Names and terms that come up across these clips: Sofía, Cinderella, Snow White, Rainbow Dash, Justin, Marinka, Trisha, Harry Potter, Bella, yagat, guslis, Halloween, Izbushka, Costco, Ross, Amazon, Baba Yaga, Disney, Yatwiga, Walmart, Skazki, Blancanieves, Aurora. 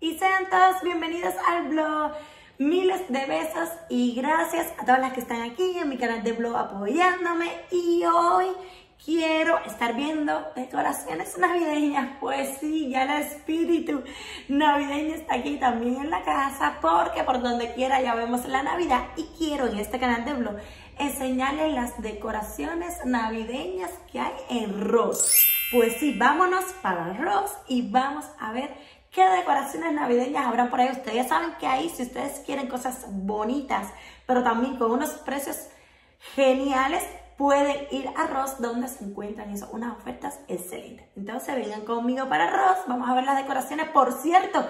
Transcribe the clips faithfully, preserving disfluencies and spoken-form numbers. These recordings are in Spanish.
Y sean todos bienvenidos al vlog. Miles de besos y gracias a todas las que están aquí en mi canal de vlog apoyándome. Y hoy quiero estar viendo decoraciones navideñas. Pues sí, ya el espíritu navideño está aquí también en la casa, porque por donde quiera ya vemos la Navidad. Y quiero en este canal de vlog enseñarles las decoraciones navideñas que hay en Ross. Pues sí, vámonos para Ross y vamos a ver qué decoraciones navideñas habrán por ahí. Ustedes saben que ahí, si ustedes quieren cosas bonitas, pero también con unos precios geniales, pueden ir a Ross, donde se encuentran eso, unas ofertas excelentes. Entonces vengan conmigo para Ross, vamos a ver las decoraciones. Por cierto,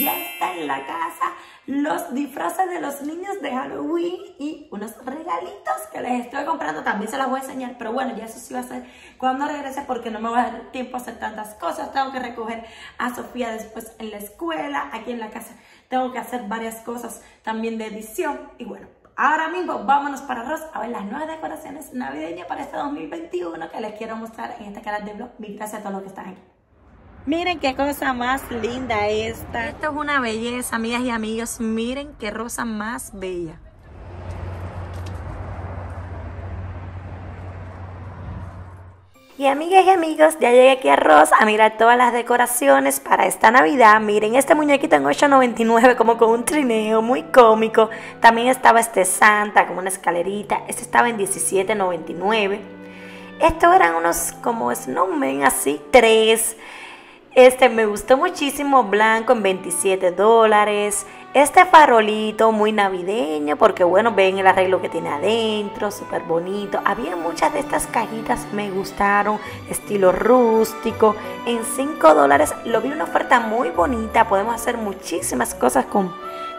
ya está en la casa los disfraces de los niños de Halloween y unos regalitos que les estoy comprando. También se los voy a enseñar, pero bueno, ya eso sí va a ser cuando regrese, porque no me va a dar tiempo a hacer tantas cosas. Tengo que recoger a Sofía después en la escuela, aquí en la casa tengo que hacer varias cosas también de edición. Y bueno, ahora mismo vámonos para Ross a ver las nuevas decoraciones navideñas para este dos mil veintiuno que les quiero mostrar en este canal de vlog. Mil gracias a todos los que están aquí. Miren qué cosa más linda esta. Esto es una belleza, amigas y amigos. Miren qué rosa más bella. Y amigas y amigos, ya llegué aquí a Ross a mirar todas las decoraciones para esta Navidad. Miren, este muñequito en ocho noventa y nueve, como con un trineo, muy cómico. También estaba este Santa, como una escalerita. Este estaba en diecisiete noventa y nueve. Estos eran unos como snowmen, así, tres. Este me gustó muchísimo, blanco, en veintisiete dólares. Este farolito muy navideño, porque bueno, ven el arreglo que tiene adentro, súper bonito. Había muchas de estas cajitas, me gustaron, estilo rústico. En cinco dólares lo vi, una oferta muy bonita. Podemos hacer muchísimas cosas con,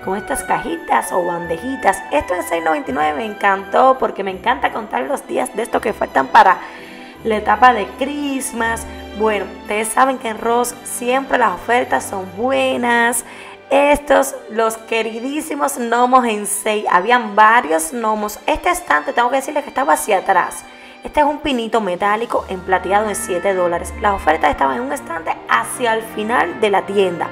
con estas cajitas o bandejitas. Esto en seis noventa y nueve me encantó, porque me encanta contar los días de esto que faltan para la etapa de Christmas. Bueno, ustedes saben que en Ross siempre las ofertas son buenas. Estos, los queridísimos gnomos en seis. Habían varios gnomos. Este estante, tengo que decirles que estaba hacia atrás. Este es un pinito metálico en plateado en siete dólares. Las ofertas estaban en un estante hacia el final de la tienda.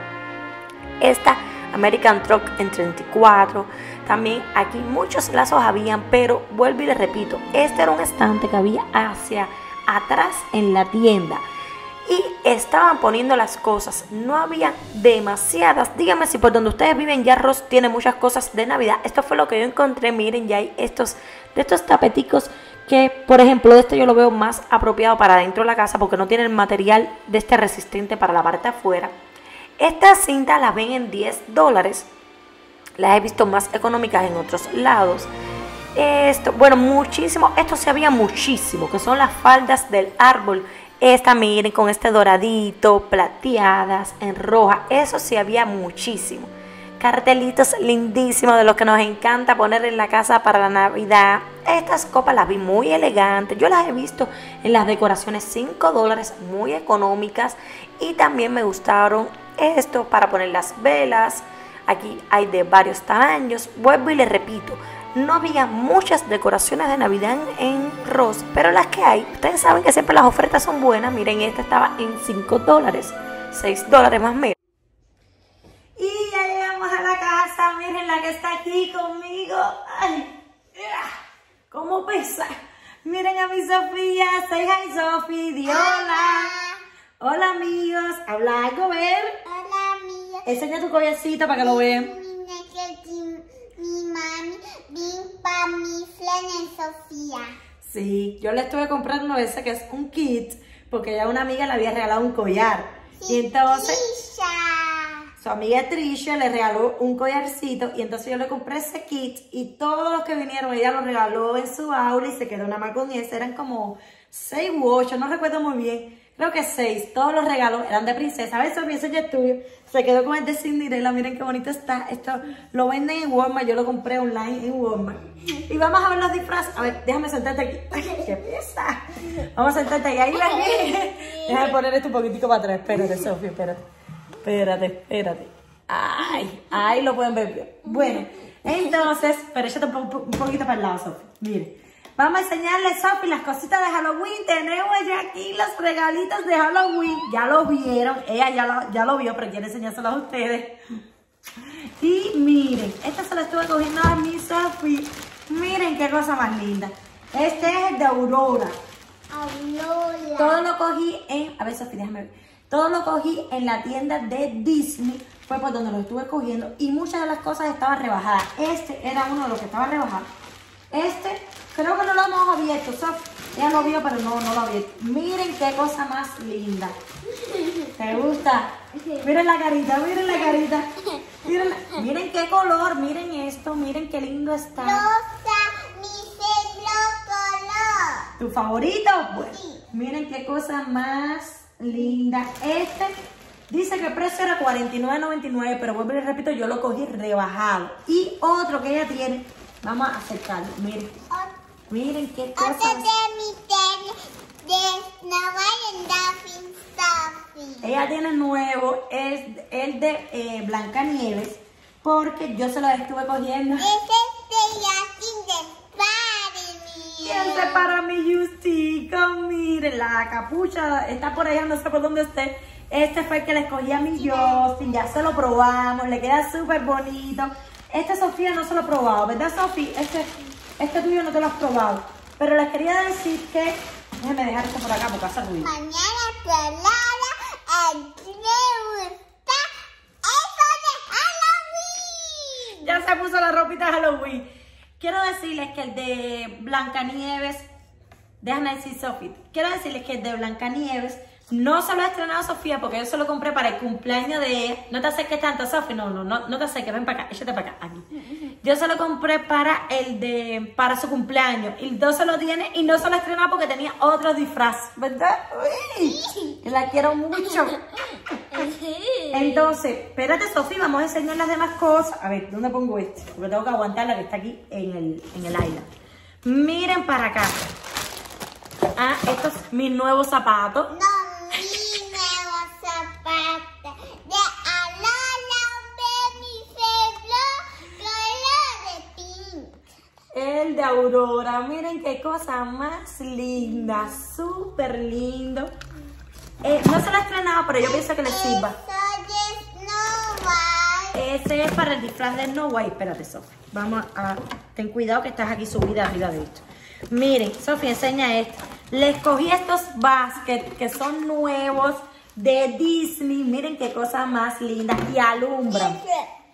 Esta American Truck en treinta y cuatro. También aquí muchos lazos habían, pero vuelvo y les repito, este era un estante que había hacia atrás en la tienda. Y estaban poniendo las cosas, no había demasiadas. Díganme si por donde ustedes viven ya Ross tiene muchas cosas de Navidad. Esto fue lo que yo encontré. Miren, ya hay estos, de estos tapeticos que, por ejemplo, de este yo lo veo más apropiado para dentro de la casa, porque no tiene el material de este resistente para la parte de afuera. Estas cintas las ven en diez dólares. Las he visto más económicas en otros lados. Esto, bueno, muchísimo. Esto se había muchísimo, que son las faldas del árbol. Esta, miren, con este doradito, plateadas, en roja. Eso sí había muchísimo. Cartelitos lindísimos de los que nos encanta poner en la casa para la Navidad. Estas copas las vi muy elegantes. Yo las he visto en las decoraciones cinco dólares, muy económicas. Y también me gustaron estos para poner las velas. Aquí hay de varios tamaños. Vuelvo y les repito, no había muchas decoraciones de Navidad en Ross, pero las que hay, ustedes saben que siempre las ofertas son buenas. Miren, esta estaba en cinco dólares, seis dólares más o menos. Y ya llegamos a la casa. Miren la que está aquí conmigo. Ay, cómo pesa. Miren a mi Sofía. Soy Hi Sofi, di hola. Hola amigos, habla algo, ver. Hola amigos. Enseña tu collarcito para que lo vean. Sofía. Sí, yo le estuve comprando ese que es un kit, porque ya una amiga le había regalado un collar. Sí, y entonces Trisha. Su amiga Trisha le regaló un collarcito y entonces yo le compré ese kit, y todos los que vinieron ella lo regaló en su aula y se quedó nada más con ese. Eran como seis u ocho, no recuerdo muy bien, creo que seis. Todos los regalos eran de princesa. A ver, Sofía, ese ya es tuyo. Se quedó con el de Cinderella. Miren qué bonito está. Esto lo venden en Walmart. Yo lo compré online en Walmart. Y vamos a ver los disfraces. A ver, déjame sentarte aquí. Ay, ¡qué pieza! Vamos a sentarte aquí. Ahí la gente. Déjame poner esto un poquitico para atrás. Espérate, Sofía, espérate. Espérate, espérate. ¡Ay! Ahí lo pueden ver. Bueno, entonces, pero échate un poquito para el lado, Sofía. Miren. Vamos a enseñarles, Sofi, las cositas de Halloween. Tenemos ya aquí los regalitos de Halloween. Ya lo vieron, ella ya lo, ya lo vio, pero quiero enseñárselos a ustedes. Y miren, esta se la estuve cogiendo a mi Sofi. Miren qué cosa más linda. Este es el de Aurora. Aurora. Todo lo cogí en... A ver, Sofi, déjame ver. Todo lo cogí en la tienda de Disney. Fue por donde lo estuve cogiendo. Y muchas de las cosas estaban rebajadas. Este era uno de los que estaba rebajado. Este, creo que no lo hemos abierto, Sof. Ya lo vio, pero no, no lo abierto. Miren qué cosa más linda. ¿Te gusta? Miren la carita, miren la carita. Miren, la... miren qué color, miren esto, miren qué lindo está. Rosa, mi color. ¿Tu favorito? Bueno, sí. Miren qué cosa más linda. Este dice que el precio era cuarenta y nueve noventa y nueve, pero vuelvo y repito, yo lo cogí rebajado. Y otro que ella tiene, vamos a acercarlo, miren. O, miren qué cosa. Otro de mi de Snow White. Ella tiene el nuevo, es el de eh, Blancanieves, porque yo se lo estuve cogiendo. Es este Justin de para mí. Este para mi Justico, miren, la capucha está por allá, no sé por dónde esté. Este fue el que le escogí a mi Justin, ya se lo probamos, le queda súper bonito. Este Sofía no se lo he probado, ¿verdad, Sofía? Este, este tuyo no te lo has probado. Pero les quería decir que... Déjenme dejar esto por acá porque hace ruido. Mañana el eso de Halloween. Ya se puso la ropita de Halloween. Quiero decirles que el de Blancanieves... Déjame decir, Sofía. Quiero decirles que el de Blancanieves... No se lo ha estrenado Sofía porque yo se lo compré para el cumpleaños de ella. No te acerques tanto, Sofía. No, no, no, no te acerques. Ven para acá, échate para acá. Aquí. Yo se lo compré para el de, para su cumpleaños. Y no se lo tiene y no se lo ha estrenado porque tenía otro disfraz, ¿verdad? Uy, la quiero mucho. Entonces, espérate, Sofía, vamos a enseñar las demás cosas. A ver, ¿dónde pongo este? Porque tengo que aguantar la que está aquí en el, en el aire. Miren para acá. Ah, estos es mis nuevos zapatos. No. El de Aurora, miren qué cosa más linda, súper lindo. Eh, no se lo he estrenado, pero yo pienso que le sirva. Ese es para el disfraz de Snow White. Espérate, Sofía. Vamos a... Ten cuidado que estás aquí subida arriba de esto. Miren, Sofía, enseña esto. Les cogí estos baskets que son nuevos de Disney. Miren qué cosa más linda y alumbran.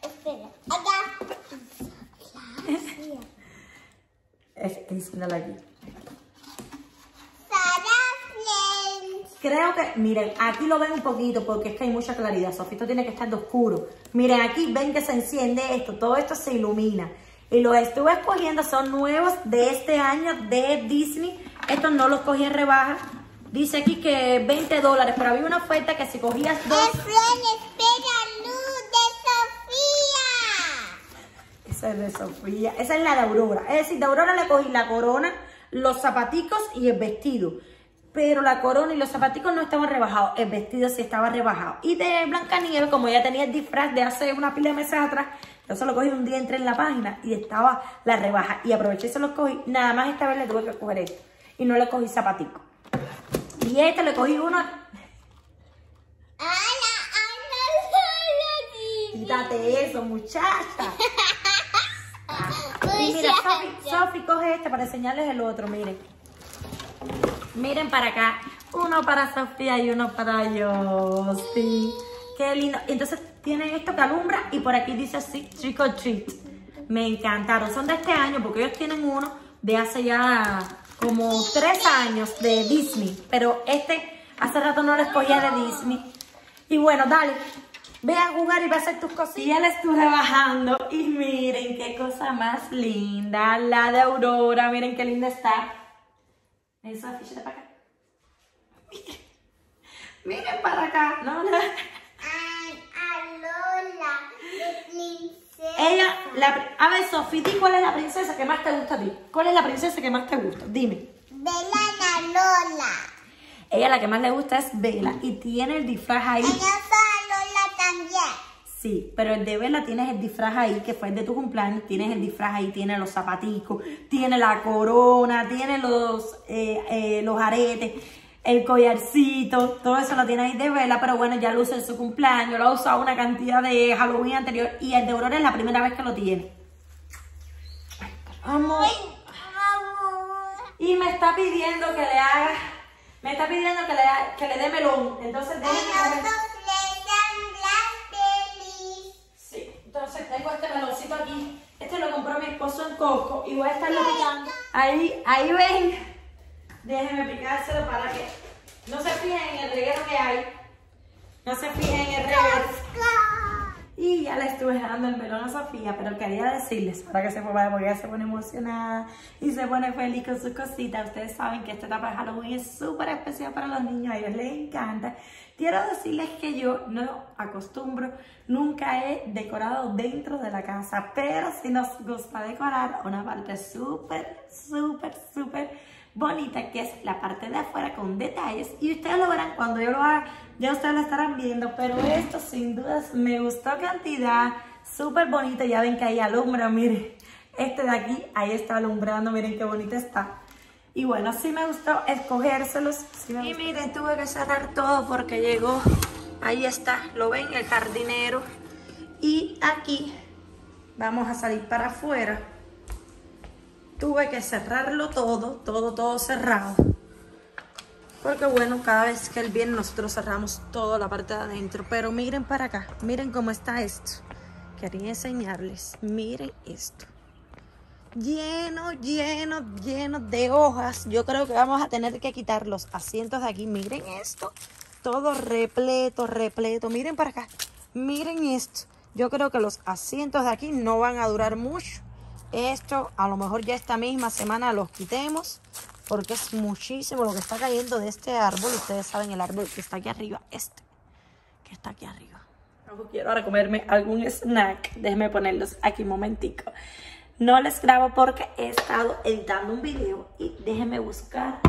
Espera, acá. Enciéndala aquí. Creo que, miren, aquí lo ven un poquito porque es que hay mucha claridad, Sofía. Esto tiene que estar de oscuro. Miren, aquí ven que se enciende esto. Todo esto se ilumina. Y los estuve escogiendo, son nuevos de este año de Disney. Estos no los cogí en rebaja. Dice aquí que veinte dólares, pero había una oferta que si cogías dos... ¡Es de Sofía! Esa es la de Aurora. Es decir, de Aurora le cogí la corona, los zapaticos y el vestido. Pero la corona y los zapaticos no estaban rebajados. El vestido sí estaba rebajado. Y de Blancanieves, como ella tenía el disfraz de hace una pila de meses atrás, yo se lo cogí un día, entré en la página y estaba la rebaja. Y aproveché y se los cogí. Nada más esta vez le tuve que coger esto. Y no le cogí zapatico. Y este le cogí uno... ¡Quítate eso, muchacha! Y mira, Sofi, Sofi, coge este para enseñarles el otro, miren. Miren para acá. Uno para Sofía y uno para Justin. Qué lindo. Entonces tienen esto que alumbra y por aquí dice así, trick or treat. Me encantaron. Son de este año porque ellos tienen uno de hace ya como tres años de Disney. Pero este hace rato no lo escogía de Disney. Y bueno, dale. Ve a jugar y ve a hacer tus cositas. Y ya la estuve bajando. Y miren qué cosa más linda. La de Aurora. Miren qué linda está. Eso, fíjate para acá. Miren. Miren para acá. No, no. Lola, de princesa. Ella, la, a ver, Sofi, di cuál es la princesa que más te gusta a ti. ¿Cuál es la princesa que más te gusta? Dime. Bella la Lola. Ella la que más le gusta es Bella. Y tiene el disfraz ahí. Ella también. Sí, pero el de Bella tienes el disfraz ahí, que fue el de tu cumpleaños, tienes el disfraz ahí, tiene los zapaticos, tiene la corona, tiene los, eh, eh, los aretes, el collarcito, todo eso lo tiene ahí de Bella, pero bueno, ya lo usó en su cumpleaños, lo ha usado una cantidad de Halloween anterior, y el de Aurora es la primera vez que lo tiene. Vamos. Y me está pidiendo que le haga, me está pidiendo que le, haga, que le dé melón, entonces déjame. Entonces tengo este meloncito aquí. Este lo compró mi esposo en Costco y voy a estarlo picando. Ahí, ahí ven. Déjenme picárselo para que no se fijen en el reguero que hay. No se fijen en el reguero. Y ya le estuve dando el melón a Sofía, pero quería decirles para que se ponga, porque ella se pone emocionada y se pone feliz con sus cositas. Ustedes saben que esta etapa de Halloween es súper especial para los niños, a ellos les encanta. Quiero decirles que yo no acostumbro, nunca he decorado dentro de la casa, pero sí nos gusta decorar una parte súper, súper, súper bonita, que es la parte de afuera con detalles, y ustedes lo verán cuando yo lo haga, ya ustedes lo estarán viendo, pero esto sin dudas me gustó cantidad, súper bonito, ya ven que ahí alumbra, miren, este de aquí, ahí está alumbrando, miren qué bonito está. Y bueno, sí me gustó escogérselos. Sí me gustó. Y miren, tuve que cerrar todo porque llegó, ahí está, lo ven, el jardinero. Y aquí vamos a salir para afuera. Tuve que cerrarlo todo, todo, todo cerrado. Porque bueno, cada vez que él viene nosotros cerramos toda la parte de adentro. Pero miren para acá, miren cómo está esto. Quería enseñarles, miren esto. Lleno, lleno, lleno de hojas. Yo creo que vamos a tener que quitar los asientos de aquí. Miren esto. Todo repleto, repleto. Miren para acá. Miren esto. Yo creo que los asientos de aquí no van a durar mucho. Esto a lo mejor ya esta misma semana los quitemos. Porque es muchísimo lo que está cayendo de este árbol. Ustedes saben el árbol que está aquí arriba. Este que está aquí arriba. Quiero ahora comerme algún snack. Déjenme ponerlos aquí un momentico. No les grabo porque he estado editando un video y déjenme buscar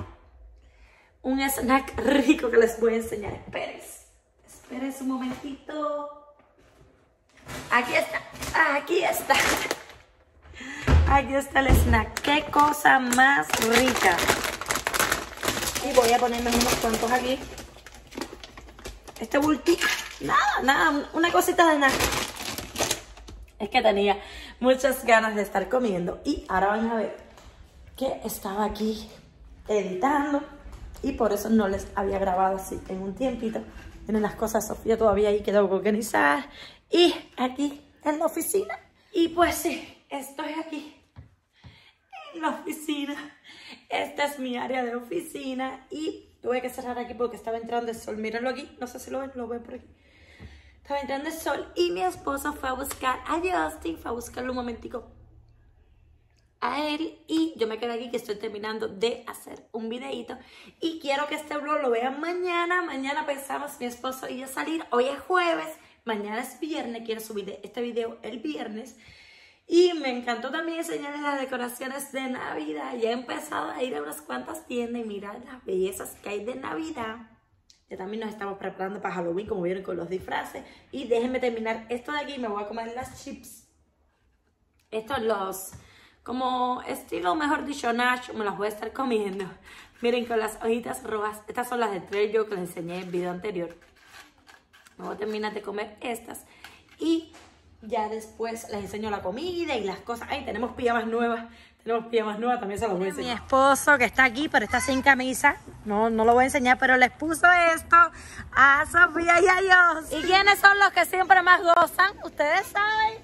un snack rico que les voy a enseñar. Esperen, esperen un momentito. Aquí está, aquí está. Aquí está el snack. ¡Qué cosa más rica! Y voy a ponerme unos cuantos aquí. Este bultito. Nada, nada, una cosita de snack. Es que tenía muchas ganas de estar comiendo. Y ahora van a ver que estaba aquí editando y por eso no les había grabado así en un tiempito. Tienen las cosas, Sofía todavía ahí que tengo que organizar. Y aquí en la oficina. Y pues sí, estoy aquí en la oficina. Esta es mi área de oficina. Y tuve que cerrar aquí porque estaba entrando el sol. Mírenlo aquí, no sé si lo ven, lo ven por aquí. Estaba entrando el sol y mi esposo fue a buscar a Justin, fue a buscarlo un momentico a él y yo me quedé aquí que estoy terminando de hacer un videito y quiero que este vlog lo vean mañana, mañana pensamos mi esposo y yo salir, hoy es jueves, mañana es viernes, quiero subir este video el viernes. Y me encantó también enseñarles las decoraciones de Navidad, ya he empezado a ir a unas cuantas tiendas y mirar las bellezas que hay de Navidad. Ya también nos estamos preparando para Halloween, como vieron con los disfraces. Y déjenme terminar esto de aquí. Me voy a comer las chips. Estos los, como estilo, mejor dicho, nacho. Me las voy a estar comiendo. Miren, con las hojitas rojas. Estas son las de Trisha que les enseñé en el video anterior. Me voy a terminar de comer estas. Y ya después les enseño la comida y las cosas. Ay, tenemos pijamas nuevas. Tenemos pijamas nuevas, también se los voy a enseñar. Mi esposo que está aquí, pero está sin camisa. No, no lo voy a enseñar, pero les puso esto a Sofía y a Dios. ¿Y quiénes son los que siempre más gozan? Ustedes saben.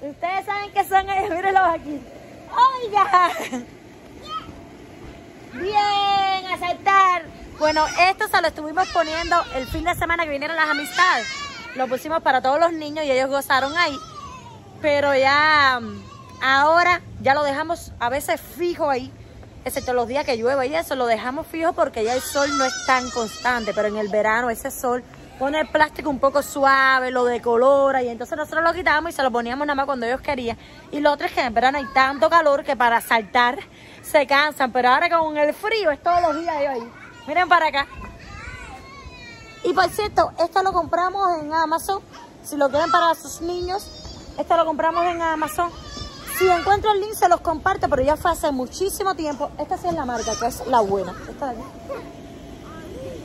Ustedes saben que son ellos. Mírenlos aquí. ¡Oiga! ¡Bien! ¡Aceptar! Bueno, esto se lo estuvimos poniendo el fin de semana que vinieron las amistades. Lo pusimos para todos los niños y ellos gozaron ahí. Pero ya... ahora ya lo dejamos a veces fijo ahí, excepto los días que llueva y eso, lo dejamos fijo porque ya el sol no es tan constante, pero en el verano ese sol pone el plástico un poco suave, lo decolora y entonces nosotros lo quitamos y se lo poníamos nada más cuando ellos querían. Y lo otro es que en verano hay tanto calor que para saltar se cansan, pero ahora con el frío es todos los días de hoy. Miren para acá. Y por cierto, esto lo compramos en Amazon. si lo quieren para sus niños. Esto lo compramos en Amazon. Si encuentro el link se los comparto, pero ya fue hace muchísimo tiempo. Esta sí es la marca, que es la buena. Esta de aquí.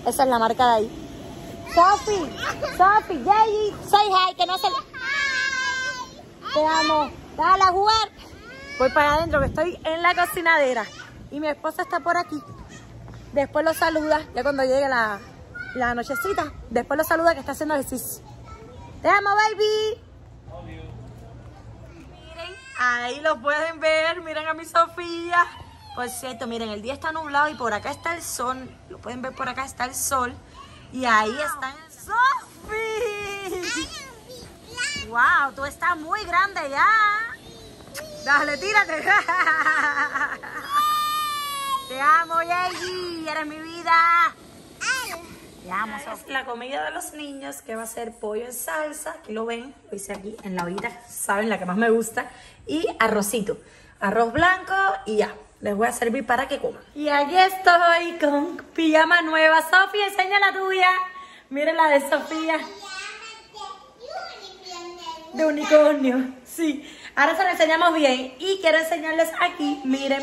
Esa es la marca de ahí. Sofi, Sofi, Jay, soy Jai, que no se... Te amo. Dale a jugar. Voy para adentro, que estoy en la cocinadera. Y mi esposa está por aquí. Después lo saluda, ya cuando llegue la, la nochecita. Después lo saluda, que está haciendo ejercicio. Te amo, baby. Ahí lo pueden ver, miren a mi Sofía. Por cierto, miren, el día está nublado y por acá está el sol. Lo pueden ver, por acá está el sol. Y ahí wow. Está el Sofi. Wow, tú estás muy grande ya. Dale, tírate. Te amo, Yeji, eres mi vida. Te amo, Sofi. La comida de los niños, que va a ser pollo en salsa. Aquí lo ven, lo hice aquí en la ollita. Saben, la que más me gusta. Y arrocito, arroz blanco y ya. Les voy a servir para que coman. Y aquí estoy con pijama nueva. Sofía, enseña la tuya. Miren la de Sofía. De unicornio. Sí. Ahora se la enseñamos bien. Y quiero enseñarles aquí. Miren.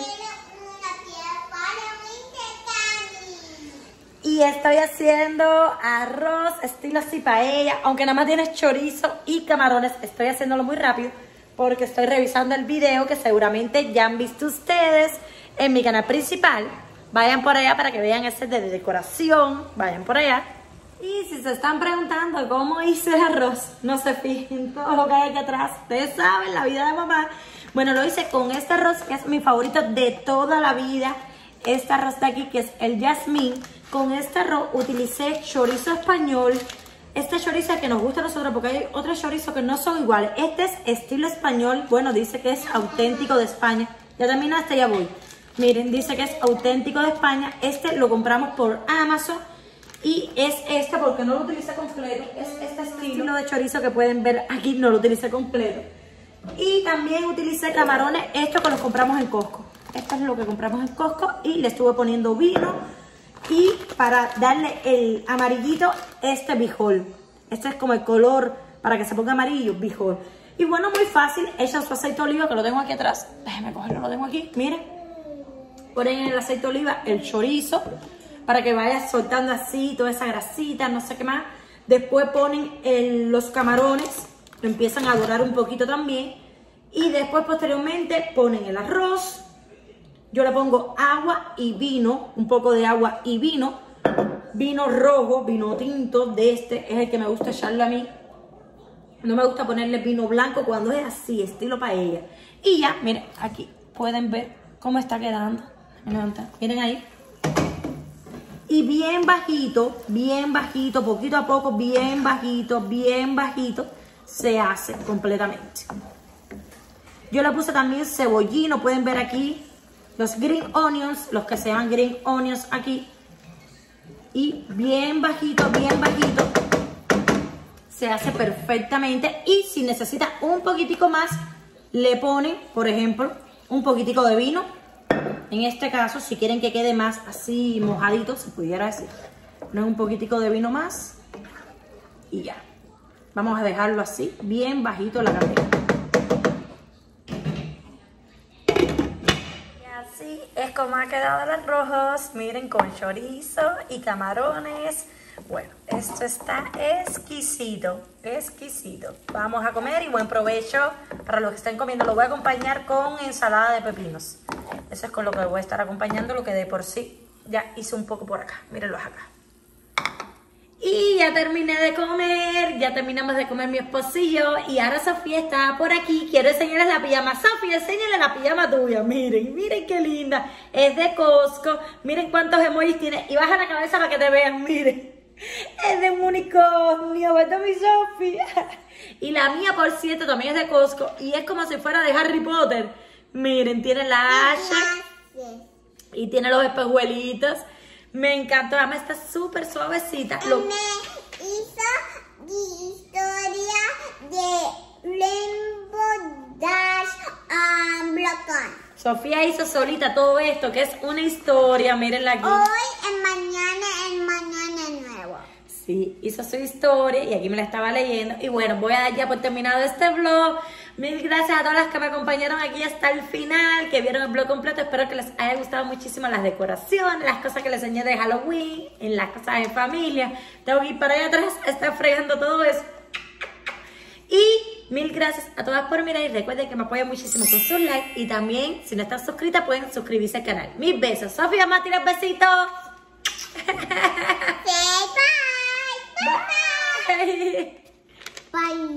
Y estoy haciendo arroz estilo así paella. Aunque nada más tienes chorizo y camarones. Estoy haciéndolo muy rápido, porque estoy revisando el video que seguramente ya han visto ustedes en mi canal principal. Vayan por allá para que vean ese de decoración. Vayan por allá. Y si se están preguntando cómo hice el arroz, no se fijen todo lo que hay aquí atrás. Ustedes saben, la vida de mamá. Bueno, lo hice con este arroz que es mi favorito de toda la vida. Este arroz de aquí que es el jazmín. Con este arroz utilicé chorizo español. Este chorizo que nos gusta a nosotros, porque hay otros chorizos que no son iguales. Este es estilo español. Bueno, dice que es auténtico de España. Ya terminaste, ya voy. Miren, dice que es auténtico de España. Este lo compramos por Amazon. Y es este, porque no lo utilicé completo. Es este estilo de chorizo que pueden ver aquí. No lo utilicé completo. Y también utilicé camarones. Estos que los compramos en Costco. Esto es lo que compramos en Costco. Y le estuve poniendo vino. Y para darle el amarillito, este bijol. Este es como el color para que se ponga amarillo, bijol. Y bueno, muy fácil, echan su aceite de oliva, que lo tengo aquí atrás. Déjenme cogerlo, lo tengo aquí, miren. Ponen en el aceite de oliva el chorizo, para que vaya soltando así toda esa grasita, no sé qué más. Después ponen el, los camarones, lo empiezan a dorar un poquito también. Y después, posteriormente, ponen el arroz. Yo le pongo agua y vino, un poco de agua y vino, vino rojo, vino tinto, de este es el que me gusta echarle a mí. No me gusta ponerle vino blanco cuando es así, estilo paella. Y ya, miren, aquí pueden ver cómo está quedando. Miren ahí. Y bien bajito, bien bajito, poquito a poco, bien bajito, bien bajito, se hace completamente. Yo le puse también cebollino, pueden ver aquí. Los green onions, los que se llaman green onions aquí. Y bien bajito, bien bajito. Se hace perfectamente. Y si necesita un poquitico más, le ponen, por ejemplo, un poquitico de vino. En este caso, si quieren que quede más así mojadito, se pudiera decir. Ponen un poquitico de vino más. Y ya. Vamos a dejarlo así, bien bajito la cantidad. Así es como ha quedado el arroz, miren, con chorizo y camarones. Bueno, esto está exquisito, exquisito. Vamos a comer y buen provecho para los que estén comiendo. Lo voy a acompañar con ensalada de pepinos. Eso es con lo que voy a estar acompañando, lo que de por sí ya hice un poco por acá. Mírenlos acá. Y ya terminé de comer, ya terminamos de comer mi esposillo. Y ahora Sofía está por aquí. Quiero enseñarles la pijama. Sofía, enséñale la pijama tuya. Miren, miren qué linda. Es de Costco. Miren cuántos emojis tiene. Y baja la cabeza para que te vean, miren. Es de un unicornio, ¿verdad, mi Sofía? Y la mía, por cierto, también es de Costco. Y es como si fuera de Harry Potter. Miren, tiene la hacha. Y tiene los espejuelitos. Me encantó, además está súper suavecita. Lo... Me hizo historia de Rainbow Dash um, Blacon. Sofía hizo solita todo esto, que es una historia, mírenla aquí. Hoy, en mañana, en mañana nuevo. Sí, hizo su historia y aquí me la estaba leyendo. Y bueno, voy a dar ya por terminado este vlog. Mil gracias a todas las que me acompañaron aquí hasta el final, que vieron el vlog completo. Espero que les haya gustado muchísimo las decoraciones, las cosas que les enseñé de Halloween, en las casas de familia. Tengo que ir para allá atrás, está fregando todo eso. Y mil gracias a todas por mirar y recuerden que me apoyan muchísimo con sus likes. Y también, si no están suscritas, pueden suscribirse al canal. Mis besos. Sofía, más tiras besitos. Bye. Bye.